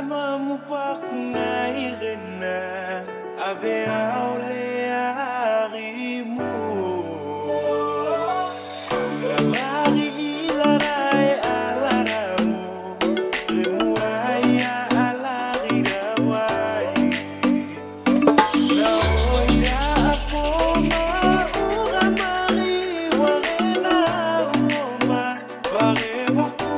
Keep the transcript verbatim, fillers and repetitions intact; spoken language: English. problema mo pa kung nairin na Ave aule ari mo Kula mari ilaray alara mo Remuaya alari rawai Naoira ako maura mari Warena umoma Parewa ko